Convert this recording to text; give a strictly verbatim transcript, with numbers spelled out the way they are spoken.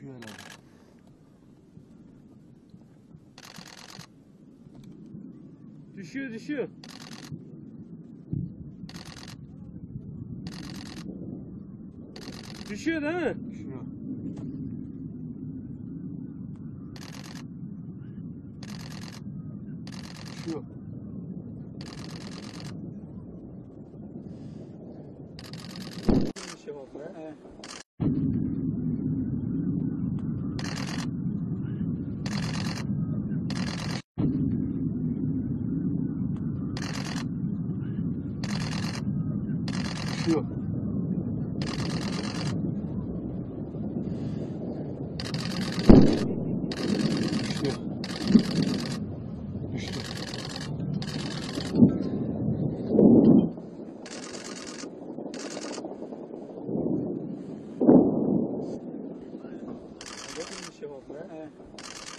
düşüyor herhalde. Düşüyor düşüyor. Düşüyor değil mi? Düşüyor. Düşüyor. Düşüyor baba. Evet. Düşüyor. Düştü. Düştü. Bir şey oldu.